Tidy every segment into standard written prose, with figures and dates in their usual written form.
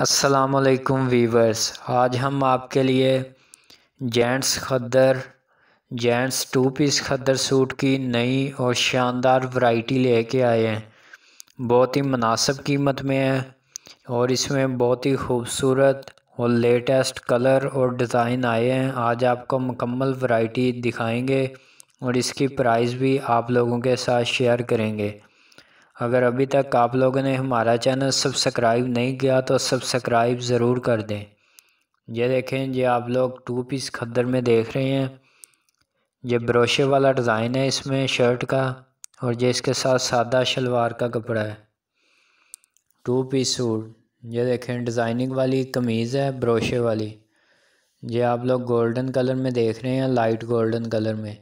अस्सलामुअलैकुम वीवर्स, आज हम आपके लिए जेंट्स खद्दर, जेंट्स टू पीस खद्दर सूट की नई और शानदार वैरायटी लेके आए हैं। बहुत ही मुनासिब कीमत में है और इसमें बहुत ही खूबसूरत और लेटेस्ट कलर और डिज़ाइन आए हैं। आज आपको मुकम्मल वैरायटी दिखाएंगे और इसकी प्राइस भी आप लोगों के साथ शेयर करेंगे। अगर अभी तक आप लोगों ने हमारा चैनल सब्सक्राइब नहीं किया तो सब्सक्राइब ज़रूर कर दें। ये देखें, ये आप लोग टू पीस खद्दर में देख रहे हैं। ये ब्रोशे वाला डिज़ाइन है इसमें शर्ट का, और ये इसके साथ सादा शलवार का कपड़ा है। टू पीस सूट, ये देखें डिज़ाइनिंग वाली कमीज़ है ब्रोशे वाली। ये आप लोग गोल्डन कलर में देख रहे हैं, लाइट गोल्डन कलर में,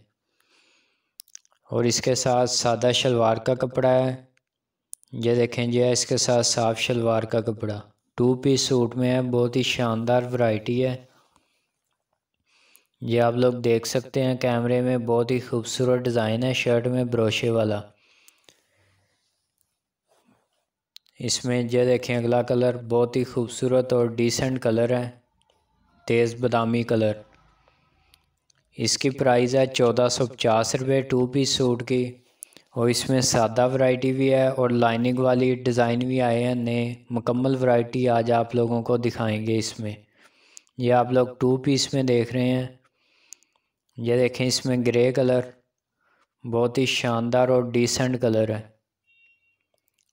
और इसके साथ सादा शलवार का कपड़ा है। ये देखें, यह इसके साथ साफ शलवार का कपड़ा। टू पीस सूट में है, बहुत ही शानदार वैरायटी है। ये आप लोग देख सकते हैं कैमरे में, बहुत ही खूबसूरत डिज़ाइन है शर्ट में ब्रोशे वाला। इसमें यह देखें अगला कलर, बहुत ही खूबसूरत और डिसेंट कलर है, तेज़ बादामी कलर। इसकी प्राइस है 1450 रुपये टू पीस सूट की, और इसमें सादा वैरायटी भी है और लाइनिंग वाली डिज़ाइन भी आए हैं नए। मुकम्मल वैरायटी आज आप लोगों को दिखाएंगे। इसमें ये आप लोग टू पीस में देख रहे हैं। ये देखें इसमें ग्रे कलर, बहुत ही शानदार और डिसेंट कलर है।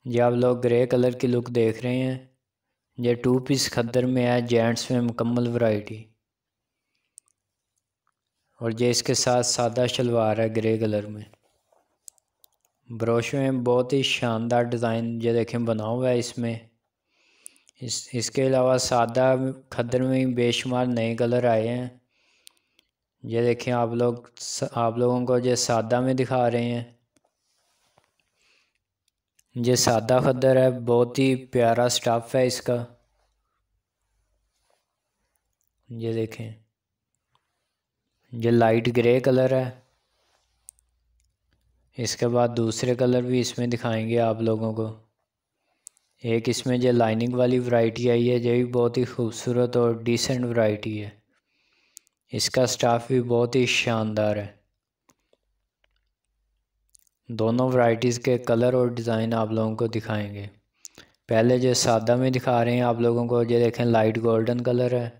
ये आप लोग ग्रे कलर की लुक देख रहे हैं। ये टू पीस खद्दर में है, जेंट्स में मुकम्मल वैरायटी, और ये इसके साथ सादा शलवार है ग्रे कलर में। ब्रोश में बहुत ही शानदार डिज़ाइन ये देखें बना हुआ है इसमें। इसके अलावा सादा खद्दर में भी बेशुमार नए कलर आए हैं। ये देखें आप लोगों को ये सादा में दिखा रहे हैं। ये सादा खद्दर है, बहुत ही प्यारा स्टफ़ है इसका। ये देखें, ये लाइट ग्रे कलर है। इसके बाद दूसरे कलर भी इसमें दिखाएंगे आप लोगों को। एक इसमें जो लाइनिंग वाली वैरायटी आई है, ये भी बहुत ही खूबसूरत और डिसेंट वैरायटी है। इसका स्टाफ भी बहुत ही शानदार है। दोनों वैरायटीज़ के कलर और डिज़ाइन आप लोगों को दिखाएंगे। पहले जो सादा में दिखा रहे हैं आप लोगों को, ये देखें लाइट गोल्डन कलर है।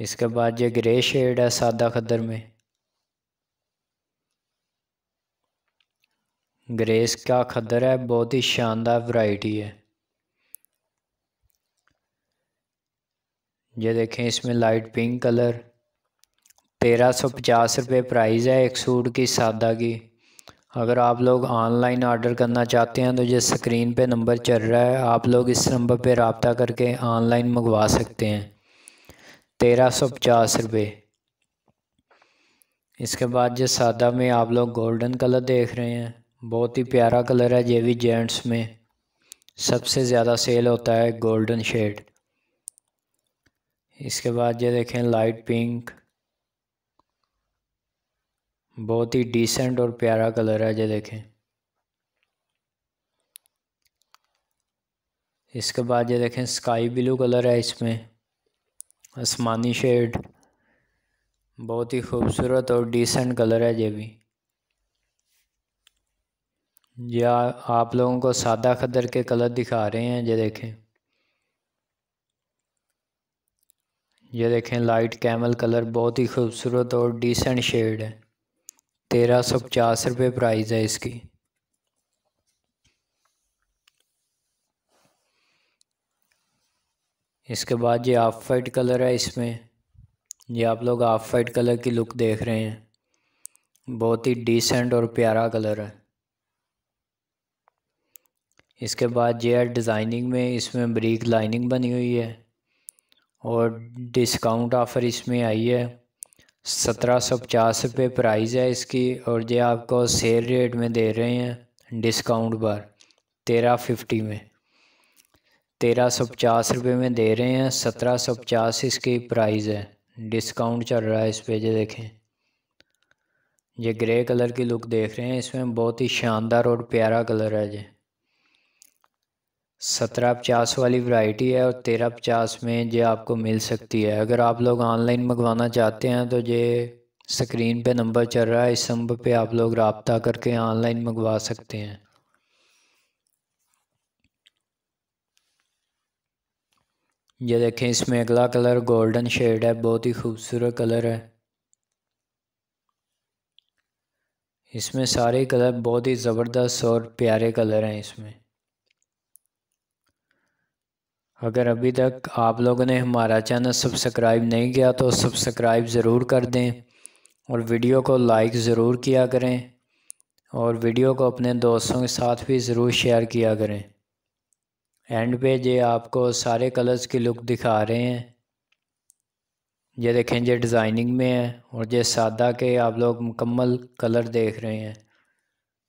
इसके बाद ये ग्रे शेड है सादा खद्दर में, ग्रेस का खद्दर है, बहुत ही शानदार वैरायटी है। ये देखें इसमें लाइट पिंक कलर। 1350 रुपये प्राइस है एक सूट की सादा की। अगर आप लोग ऑनलाइन ऑर्डर करना चाहते हैं तो ये स्क्रीन पे नंबर चल रहा है, आप लोग इस नंबर पे रब्ता करके ऑनलाइन मंगवा सकते हैं। 1350 रुपये। इसके बाद ये सादा में आप लोग गोल्डन कलर देख रहे हैं, बहुत ही प्यारा कलर है। ये भी जेंट्स में सबसे ज़्यादा सेल होता है गोल्डन शेड। इसके बाद ये देखें लाइट पिंक, बहुत ही डिसेंट और प्यारा कलर है। ये देखें, इसके बाद ये देखें स्काई ब्लू कलर है, इसमें आसमानी शेड, बहुत ही खूबसूरत और डिसेंट कलर है। ये भी या आप लोगों को सादा खद्दर के कलर दिखा रहे हैं। ये देखें, ये देखें लाइट कैमल कलर, बहुत ही खूबसूरत और डिसेंट शेड है। 1350 रुपये प्राइस है इसकी। इसके बाद ये ऑफ वाइट कलर है इसमें। ये आप लोग ऑफ वाइट कलर की लुक देख रहे हैं, बहुत ही डिसेंट और प्यारा कलर है। इसके बाद ये डिज़ाइनिंग में, इसमें ब्रीक लाइनिंग बनी हुई है और डिस्काउंट ऑफ़र इसमें आई है। 1750 रुपये प्राइस है इसकी, और ये आपको सेल रेट में दे रहे हैं डिस्काउंट बार 1350 में। 1350 रुपये में दे रहे हैं। 1750 इसकी प्राइस है, डिस्काउंट चल रहा है इस पर। ये देखें, ये ग्रे कलर की लुक देख रहे हैं, इसमें बहुत ही शानदार और प्यारा कलर है। ये 1750 वाली वैरायटी है और 1350 में ये आपको मिल सकती है। अगर आप लोग ऑनलाइन मंगवाना चाहते हैं तो ये स्क्रीन पे नंबर चल रहा है, इस नंबर पे आप लोग रब्ता करके ऑनलाइन मंगवा सकते हैं। ये देखें, इसमें अगला कलर गोल्डन शेड है, बहुत ही खूबसूरत कलर है। इसमें सारे कलर बहुत ही ज़बरदस्त और प्यारे कलर हैं इसमें। अगर अभी तक आप लोगों ने हमारा चैनल सब्सक्राइब नहीं किया तो सब्सक्राइब ज़रूर कर दें और वीडियो को लाइक ज़रूर किया करें और वीडियो को अपने दोस्तों के साथ भी ज़रूर शेयर किया करें। एंड पे ये आपको सारे कलर्स की लुक दिखा रहे हैं। ये देखें, ये डिज़ाइनिंग में है और ये सादा के आप लोग मुकम्मल कलर देख रहे हैं।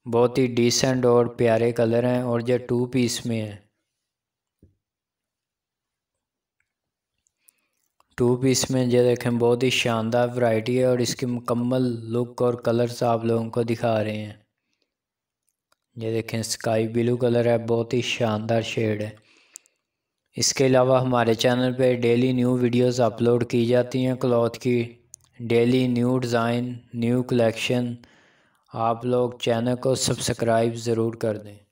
बहुत ही डिसेंट और प्यारे कलर हैं और ये 2 पीस में है। 2 पीस में ये देखें, बहुत ही शानदार वैरायटी है और इसकी मुकम्मल लुक और कलर्स आप लोगों को दिखा रहे हैं। ये देखें, स्काई ब्लू कलर है, बहुत ही शानदार शेड है। इसके अलावा हमारे चैनल पे डेली न्यू वीडियोस अपलोड की जाती हैं क्लॉथ की, daily new design, new collection. आप लोग चैनल को सब्सक्राइब ज़रूर कर दें।